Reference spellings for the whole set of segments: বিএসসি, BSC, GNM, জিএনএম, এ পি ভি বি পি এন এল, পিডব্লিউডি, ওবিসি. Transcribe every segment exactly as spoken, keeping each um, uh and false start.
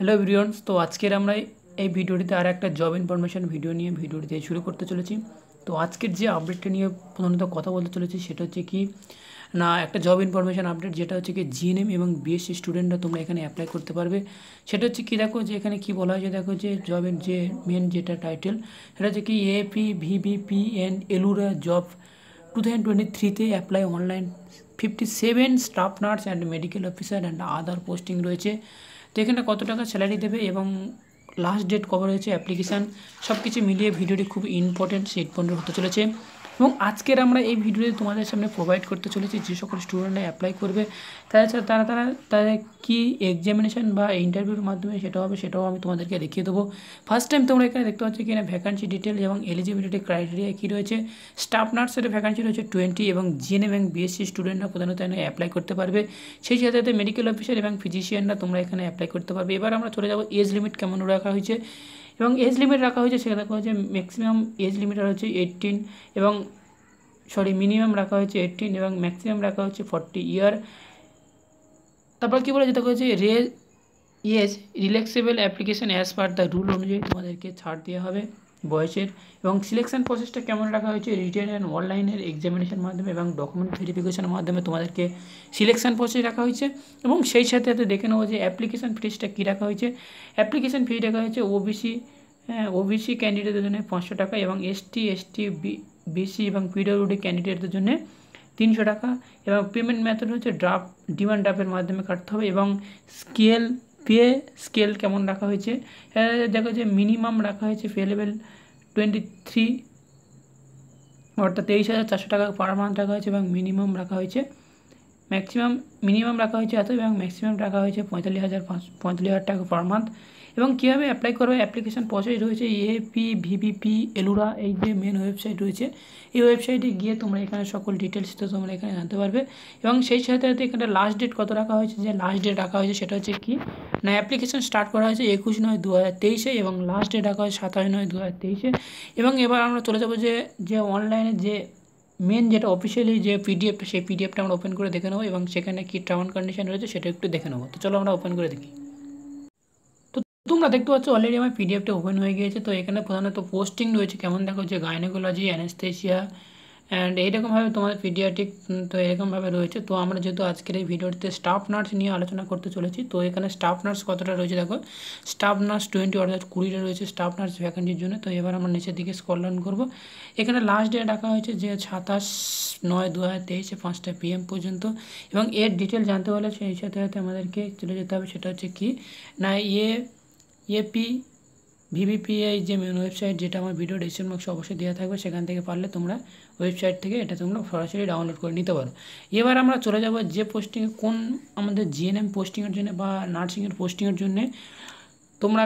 Hello everyone, तो आजकेर आमरा এই ভিডিওটিতে আর একটা জব ইনফরমেশন ভিডিও নিয়ে ভিডিওটি দিয়ে শুরু করতে চলেছি। তো আজকের যে আপডেটটা নিয়ে প্রধানত কথা বলতে চলেছি সেটা হচ্ছে কি না একটা জব ইনফরমেশন আপডেট, যেটা হচ্ছে কি জিএনএম এবং বিএসসি স্টুডেন্টরা তোমরা এখানে অ্যাপ্লাই করতে পারবে। সেটা হচ্ছে কি দেখো যে এখানে কি বলা হয়েছে, দেখো যে জবের যে মেন যেটা টাইটেল সেটা হচ্ছে কি A P V B P N Eluru job two thousand twenty থ্রিতে apply online fifty seven staff nurse and medical officer and other posting রয়েছে। তো এখানে কত টাকা স্যালারি দেবে এবং लास्ट डेट कब रही है एप्लीकेशन सब किस मिलिए भिडियो खूब इम्पोर्टेंट से इम्पोर्टेंट होते चले। और आजकल हमें भिडियो तुम्हारे सामने प्रोवाइड करते चले जे सकल स्टूडेंटरा अप्लाई करें ता कि एग्जामिनेशन व इंटरव्यूर माध्यम से तुम्हारे देखिए देव। फर्स्ट टाइम तुम्हारा एखे देखते कि वैकेंसी डिटेल और एलिजिबिलिटी क्राइटेरिया कि रही है। स्टाफ नार्स वैकेंसी रही है ट्वेंटी और जीएनएम और बीएससी स्टूडेंटरा प्रधानतः अप्लाई करते ही मेडिकल ऑफिसर और फिजिशियन तुम्हारा एखे अप्लाई करते। एबार चले जाब एज लिमिट केमन रखा हो এবং এজ লিমিট রাখা হয়েছে সেটা দেখা হচ্ছে ম্যাক্সিমাম এজ লিমিট হচ্ছে এইটিন এবং সরি মিনিমাম রাখা হয়েছে এইটিন এবং ম্যাক্সিমাম রাখা হচ্ছে ফর্টি ইয়ার। তারপর কী বলে যেটা হচ্ছে রে age relaxable application as per the rule অনুযায়ী তোমাদেরকে ছাড় দেওয়া হবে বয়সের। এবং সিলেকশন প্রসেসটা কেমন রাখা হয়েছে, রিটেন অ্যান্ড অনলাইনের এক্সামিনেশন মাধ্যমে এবং ডকুমেন্ট ভেরিফিকেশনের মাধ্যমে তোমাদেরকে সিলেকশন প্রসেস রাখা হয়েছে। এবং সেই সাথে সাথে দেখে নেবো যে অ্যাপ্লিকেশন ফিজটা কী রাখা হয়েছে। অ্যাপ্লিকেশন ফি রাখা হয়েছে ওবিসি হ্যাঁ ওবিসি ক্যান্ডিডেটদের জন্য পাঁচশো টাকা এবং এসটি এসটি বিসি এবং পিডব্লিউডি ক্যান্ডিডেটদের জন্য তিনশো টাকা। এবং পেমেন্ট মেথড হচ্ছে ড্রাফট ডিমান্ড ড্রাফের মাধ্যমে কাটতে হবে। এবং স্কেল पे स्केल केमन रखा देखो जो मिनिमाम रखा हो पे लेवल टोन्टी थ्री अर्थात तेईस हज़ार चार सौ टाका पर मान्थ रखा हो। मिनिमाम रखा हो मैक्सिमाम मिनिमाम रखा हो मैक्सिमाम रखा हो पैंतालिस हज़ार पैंतालिस हज़ार टाका पर मान्थ। एवं क्यों अप्लाई करो एप्लीकेशन प्रोसेस रही है A P V B P Eluru ये मेन वेबसाइट रही है। ये वेबसाइटे गए तुम्हारा एखे सकल डिटेल्स तो तुम्हारा एखे जानते पर से ही साथ लास्ट डेट कत रखा हो। लास्ट डेट रखा हो कि ना एप्लीकेशन स्टार्ट करा हो एकुश नय दो हज़ार तेईसे और लास्ट डेट रखा हो सत्ाश नय दो हज़ार तेईसे। एबार चले जाब जे ऑनलाइन जे मेन जेटा ऑफिशियली जे पीडिएफ से पीडिएफ ओपन कर देखे नेब और सेखाने कि टर्म कंडिशन रही है सेटा एकटु देखे नेब। तो चलो आमरा ओपन कर देखी। তোমরা দেখতে পাচ্ছ অলরেডি আমার পিডিএফটা ওপেন হয়ে গিয়েছে। তো এখানে প্রধানত পোস্টিং রয়েছে কেমন দেখো যে গাইনোকোলজি অ্যানেস্থেশিয়া অ্যান্ড এইরকমভাবে তোমাদের পিডিয়াটিক তো এরকমভাবে রয়েছে। তো আমরা যেহেতু আজকের এই ভিডিওটিতে স্টাফ নার্স নিয়ে আলোচনা করতে চলেছি, তো এখানে স্টাফ নার্স কতটা রয়েছে দেখো স্টাফ নার্স টোয়েন্টি অর্থাৎ কুড়িটা রয়েছে স্টাফ নার্স ভ্যাকেন্সির জন্য। তো এবার আমরা নিচের দিকে স্ক্রল ডাউন করবো। এখানে লাস্ট ডে রাখা হয়েছে যে সাতাশ নয় দু হাজার তেইশে পাঁচটা পিএম পর্যন্ত। এবং এর ডিটেল জানতে হলে সেই সাথে সাথে আমাদেরকে চলে যেতে হবে, সেটা হচ্ছে কি না এ ये पी ভিভিপিআই যে মেন ওয়েবসাইট যেটা আমার ভিডিও ডিসক্রিপশন বক্সে অবশ্যই দেওয়া থাকবে, সেখান থেকে পারলে তোমরা ওয়েবসাইট থেকে এটা তোমরা সরাসরি ডাউনলোড করে নিতে পারো। এবার আমরা চলে যাব যে পোস্টিং কোন আমাদের জিএনএম পোস্টিংয়ের জন্য বা নার্সিংয়ের পোস্টিংয়ের জন্য তোমরা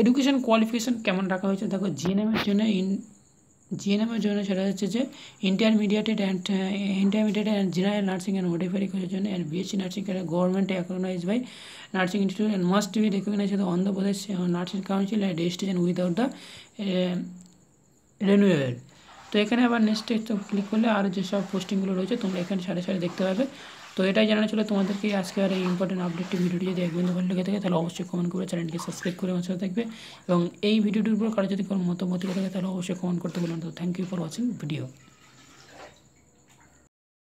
এডুকেশন কোয়ালিফিকেশন কেমন রাখা হয়েছে। দেখো জিএনএমের জন্য ইন জিএনএমের জন্য সেটা হচ্ছে যে intermediated and intermediate and general nursing and modified কোর্সের জন্য and বিএসসি nursing government recognise by nursing institute and must be recognise on the Pradesh nursing council and registration without the renewal. তো এখানে আবার নেক্সট ক্লিক করলে আর যেসব পোস্টিংগুলো রয়েছে তোমরা এখানে সাড়ে সাড়ে দেখতে পাবে। তো এটাই জানা ছিল তোমাদেরকে আজকে আর এই ইম্পর্টেন্ট আপডেটটি ভিডিওটি যদি একদম ভালো লেগে থাকে তাহলে অবশ্যই কমেন্ট করে চ্যানেলকে সাবস্ক্রাইব করে আমার সাথে থাকবে। এবং এই ভিডিওটির উপর কারো যদি কোনো মতামত থাকে তাহলে অবশ্যই কমেন্ট করতে বলবেন। তো thank you for watching video.